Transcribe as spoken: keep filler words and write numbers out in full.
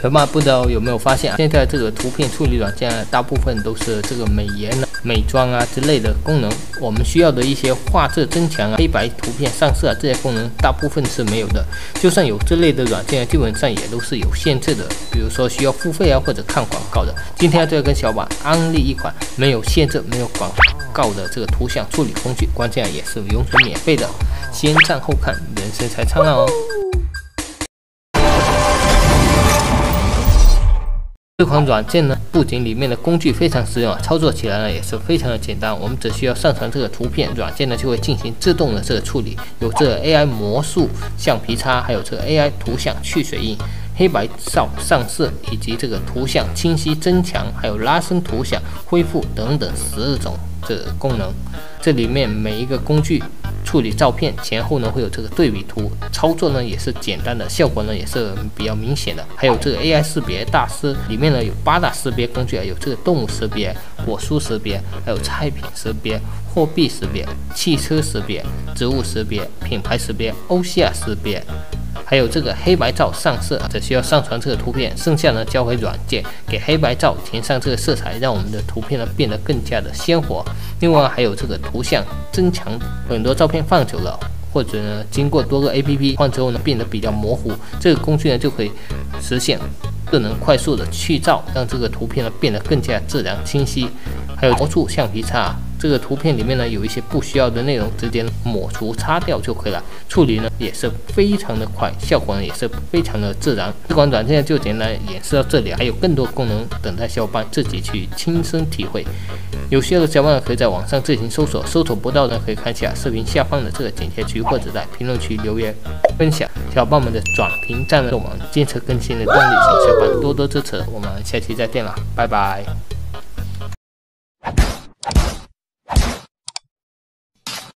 小伙伴不知道有没有发现，现在这个图片处理软件大部分都是这个美颜、美妆啊之类的功能，我们需要的一些画质增强啊、黑白图片上色啊这些功能大部分是没有的。就算有这类的软件，基本上也都是有限制的，比如说需要付费啊或者看广告的。今天就要跟小伙伴安利一款没有限制、没有广告的这个图像处理工具，关键也是永久免费的。先赞后看，人生才灿烂哦！这款软件呢，不仅里面的工具非常实用啊，操作起来呢也是非常的简单。我们只需要上传这个图片，软件呢就会进行自动的这个处理，有这个 A I 魔术、橡皮擦，还有这个 A I 图像去水印、黑白照上色，以及这个图像清晰增强，还有拉伸图像恢复等等十二种这个功能。这里面每一个工具处理照片前后呢会有这个对比图，操作呢也是简单的，效果呢也是比较明显的。还有这个 A I 识别大师，里面呢有八大识别工具啊，有这个动物识别、果蔬识别，还有菜品识别、货币识别、汽车识别、植物识别、品牌识别、O C R识别。还有这个黑白照上色，只需要上传这个图片，剩下呢交回软件，给黑白照填上这个色彩，让我们的图片呢变得更加的鲜活。另外还有这个图像增强，很多照片放久了，或者呢经过多个 A P P 换之后呢变得比较模糊，这个工具呢就可以实现更能快速的去照，让这个图片呢变得更加自然清晰。还有魔术橡皮擦，这个图片里面呢有一些不需要的内容，直接抹除擦掉就可以了，处理呢也是非常的快，效果呢也是非常的自然。这款软件就简单演示到这里，还有更多功能等待小伙伴自己去亲身体会。有需要的小伙伴可以在网上自行搜索，搜索不到呢可以看一下视频下方的这个简介区，或者在评论区留言分享。小伙伴们的转评赞呢是我们坚持更新的动力，请小伙伴多多支持，我们下期再见了，拜拜。